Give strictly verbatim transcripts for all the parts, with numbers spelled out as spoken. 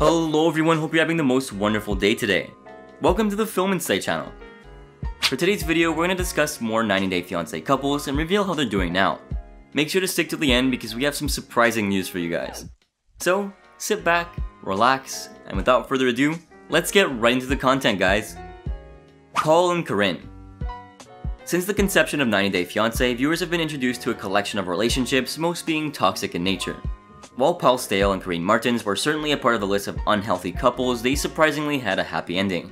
Hello everyone, hope you're having the most wonderful day today. Welcome to the Film Insight channel. For today's video, we're going to discuss more ninety day fiancé couples and reveal how they're doing now. Make sure to stick to the end because we have some surprising news for you guys. So, sit back, relax, and without further ado, let's get right into the content, guys. Paul and Karine. Since the conception of ninety day fiancé, viewers have been introduced to a collection of relationships, most being toxic in nature. While Paul Staley and Karine Martins were certainly a part of the list of unhealthy couples, they surprisingly had a happy ending.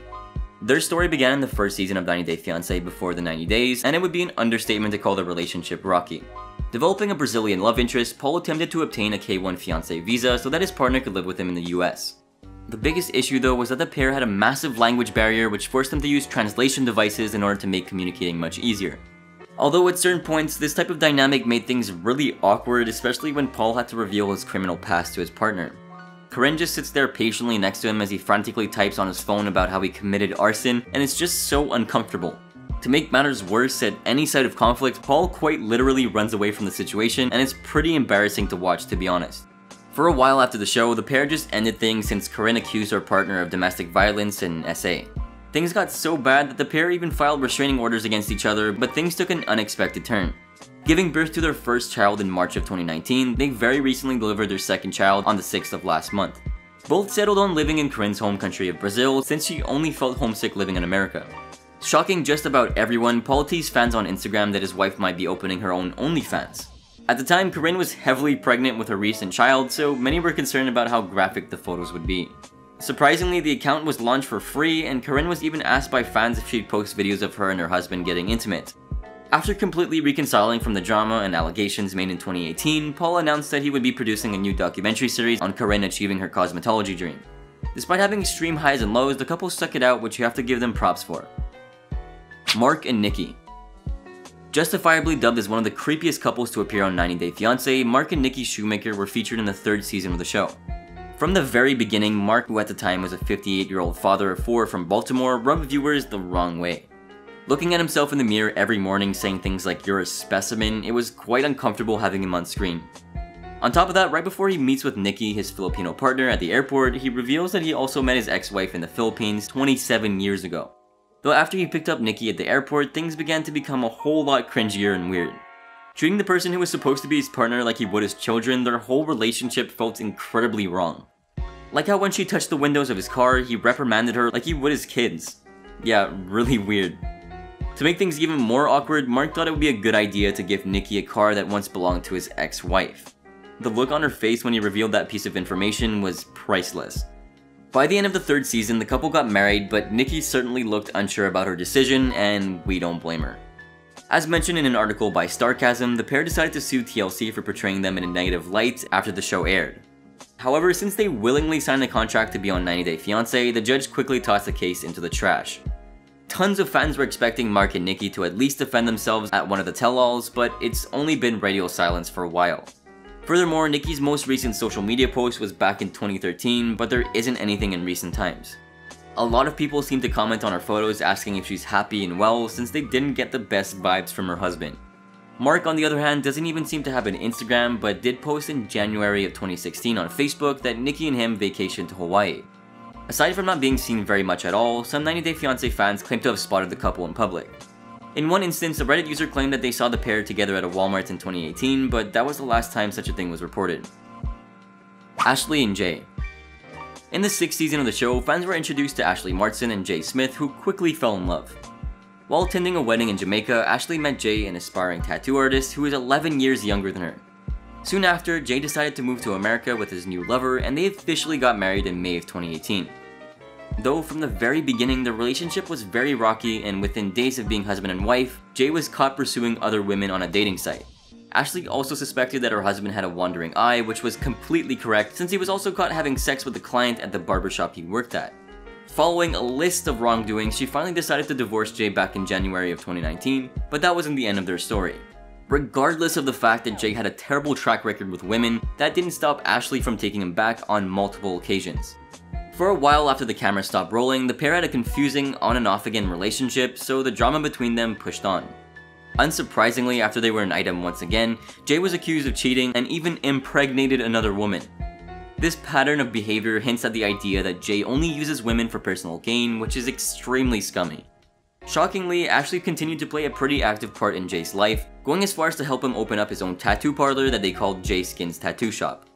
Their story began in the first season of ninety day fiancé before the ninety days, and it would be an understatement to call their relationship rocky. Developing a Brazilian love interest, Paul attempted to obtain a K one fiancé visa so that his partner could live with him in the U S. The biggest issue though was that the pair had a massive language barrier which forced them to use translation devices in order to make communicating much easier. Although at certain points, this type of dynamic made things really awkward, especially when Paul had to reveal his criminal past to his partner. Karine just sits there patiently next to him as he frantically types on his phone about how he committed arson, and it's just so uncomfortable. To make matters worse, at any side of conflict, Paul quite literally runs away from the situation, and it's pretty embarrassing to watch, to be honest. For a while after the show, the pair just ended things since Karine accused her partner of domestic violence and S A. Things got so bad that the pair even filed restraining orders against each other, but things took an unexpected turn. Giving birth to their first child in March of twenty nineteen, they very recently delivered their second child on the sixth of last month. Both settled on living in Karine's home country of Brazil, since she only felt homesick living in America. Shocking just about everyone, Paul teased fans on Instagram that his wife might be opening her own OnlyFans. At the time, Karine was heavily pregnant with her recent child, so many were concerned about how graphic the photos would be. Surprisingly, the account was launched for free, and Karine was even asked by fans if she'd post videos of her and her husband getting intimate. After completely reconciling from the drama and allegations made in twenty eighteen, Paul announced that he would be producing a new documentary series on Karine achieving her cosmetology dream. Despite having extreme highs and lows, the couple stuck it out, which you have to give them props for. Mark and Nikki. Justifiably dubbed as one of the creepiest couples to appear on ninety day fiancé, Mark and Nikki Shoemaker were featured in the third season of the show. From the very beginning, Mark, who at the time was a fifty-eight-year-old father of four from Baltimore, rubbed viewers the wrong way. Looking at himself in the mirror every morning saying things like, "You're a specimen," it was quite uncomfortable having him on screen. On top of that, right before he meets with Nikki, his Filipino partner, at the airport, he reveals that he also met his ex-wife in the Philippines twenty-seven years ago. Though after he picked up Nikki at the airport, things began to become a whole lot cringier and weird. Treating the person who was supposed to be his partner like he would his children, their whole relationship felt incredibly wrong. Like how when she touched the windows of his car, he reprimanded her like he would his kids. Yeah, really weird. To make things even more awkward, Mark thought it would be a good idea to give Nikki a car that once belonged to his ex-wife. The look on her face when he revealed that piece of information was priceless. By the end of the third season, the couple got married, but Nikki certainly looked unsure about her decision, and we don't blame her. As mentioned in an article by Starcasm, the pair decided to sue T L C for portraying them in a negative light after the show aired. However, since they willingly signed a contract to be on ninety day fiancé, the judge quickly tossed the case into the trash. Tons of fans were expecting Mark and Nikki to at least defend themselves at one of the tell-alls, but it's only been radio silence for a while. Furthermore, Nikki's most recent social media post was back in twenty thirteen, but there isn't anything in recent times. A lot of people seem to comment on her photos asking if she's happy and well, since they didn't get the best vibes from her husband. Mark, on the other hand, doesn't even seem to have an Instagram, but did post in January of twenty sixteen on Facebook that Nikki and him vacationed to Hawaii. Aside from not being seen very much at all, some ninety day fiancé fans claim to have spotted the couple in public. In one instance, a Reddit user claimed that they saw the pair together at a Walmart in twenty eighteen, but that was the last time such a thing was reported. Ashley and Jay. In the sixth season of the show, fans were introduced to Ashley Martson and Jay Smith, who quickly fell in love. While attending a wedding in Jamaica, Ashley met Jay, an aspiring tattoo artist who is eleven years younger than her. Soon after, Jay decided to move to America with his new lover, and they officially got married in May of twenty eighteen. Though from the very beginning, the relationship was very rocky, and within days of being husband and wife, Jay was caught pursuing other women on a dating site. Ashley also suspected that her husband had a wandering eye, which was completely correct since he was also caught having sex with a client at the barbershop he worked at. Following a list of wrongdoings, she finally decided to divorce Jay back in January of twenty nineteen, but that wasn't the end of their story. Regardless of the fact that Jay had a terrible track record with women, that didn't stop Ashley from taking him back on multiple occasions. For a while after the camera stopped rolling, the pair had a confusing on and off again relationship, so the drama between them pushed on. Unsurprisingly, after they were an item once again, Jay was accused of cheating and even impregnated another woman. This pattern of behavior hints at the idea that Jay only uses women for personal gain, which is extremely scummy. Shockingly, Ashley continued to play a pretty active part in Jay's life, going as far as to help him open up his own tattoo parlor that they called Jay Skin's Tattoo Shop.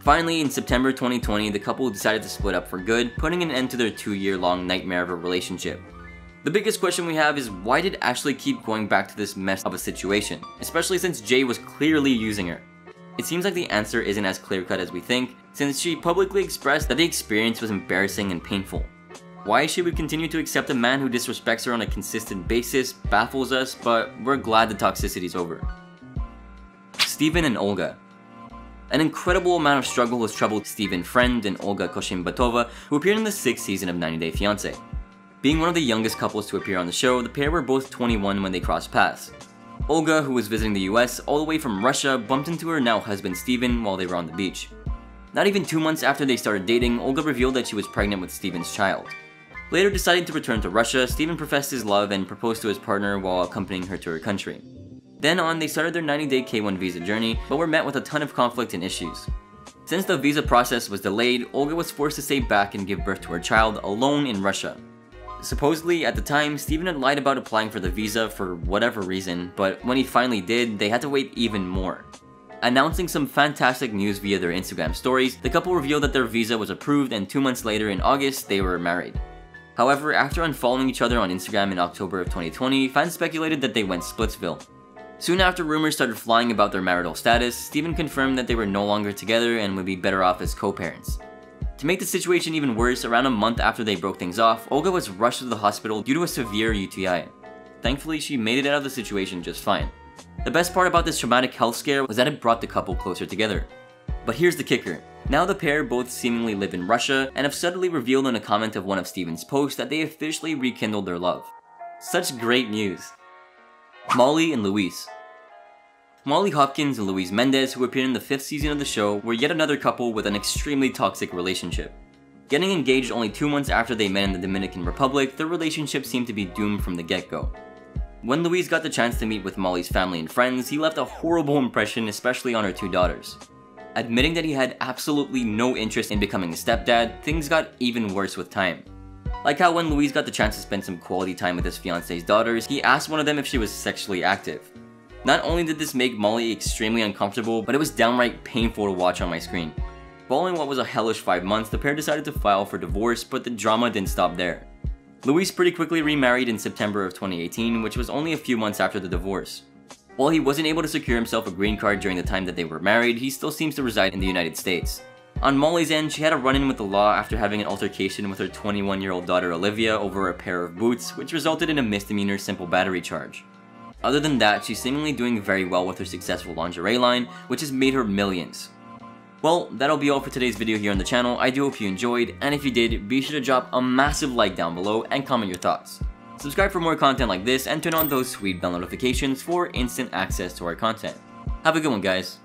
Finally, in September twenty twenty, the couple decided to split up for good, putting an end to their two-year-long nightmare of a relationship. The biggest question we have is, why did Ashley keep going back to this mess of a situation, especially since Jay was clearly using her? It seems like the answer isn't as clear-cut as we think, since she publicly expressed that the experience was embarrassing and painful. Why she would continue to accept a man who disrespects her on a consistent basis baffles us, but we're glad the toxicity's over. Steven and Olga. An incredible amount of struggle has troubled Steven Friend and Olga Koshimbatova, who appeared in the sixth season of ninety day fiancé. Being one of the youngest couples to appear on the show, the pair were both twenty-one when they crossed paths. Olga, who was visiting the U S all the way from Russia, bumped into her now husband Steven while they were on the beach. Not even two months after they started dating, Olga revealed that she was pregnant with Steven's child. Later deciding to return to Russia, Steven professed his love and proposed to his partner while accompanying her to her country. Then on, they started their ninety day K one visa journey, but were met with a ton of conflict and issues. Since the visa process was delayed, Olga was forced to stay back and give birth to her child alone in Russia. Supposedly, at the time, Steven had lied about applying for the visa for whatever reason, but when he finally did, they had to wait even more. Announcing some fantastic news via their Instagram stories, the couple revealed that their visa was approved, and two months later in August, they were married. However, after unfollowing each other on Instagram in October of twenty twenty, fans speculated that they went Splitsville. Soon after rumors started flying about their marital status, Steven confirmed that they were no longer together and would be better off as co-parents. To make the situation even worse, around a month after they broke things off, Olga was rushed to the hospital due to a severe U T I. Thankfully, she made it out of the situation just fine. The best part about this traumatic health scare was that it brought the couple closer together. But here's the kicker. Now the pair both seemingly live in Russia and have suddenly revealed in a comment of one of Steven's posts that they officially rekindled their love. Such great news. Molly and Luis. Molly Hopkins and Luis Mendez, who appeared in the fifth season of the show, were yet another couple with an extremely toxic relationship. Getting engaged only two months after they met in the Dominican Republic, their relationship seemed to be doomed from the get-go. When Luis got the chance to meet with Molly's family and friends, he left a horrible impression, especially on her two daughters. Admitting that he had absolutely no interest in becoming a stepdad, things got even worse with time. Like how when Luis got the chance to spend some quality time with his fiancé's daughters, he asked one of them if she was sexually active. Not only did this make Molly extremely uncomfortable, but it was downright painful to watch on my screen. Following what was a hellish five months, the pair decided to file for divorce, but the drama didn't stop there. Luis pretty quickly remarried in September of twenty eighteen, which was only a few months after the divorce. While he wasn't able to secure himself a green card during the time that they were married, he still seems to reside in the United States. On Molly's end, she had a run-in with the law after having an altercation with her twenty-one-year-old daughter Olivia over a pair of boots, which resulted in a misdemeanor simple battery charge. Other than that, she's seemingly doing very well with her successful lingerie line, which has made her millions. Well, that'll be all for today's video here on the channel. I do hope you enjoyed, and if you did, be sure to drop a massive like down below and comment your thoughts. Subscribe for more content like this and turn on those sweet bell notifications for instant access to our content. Have a good one, guys.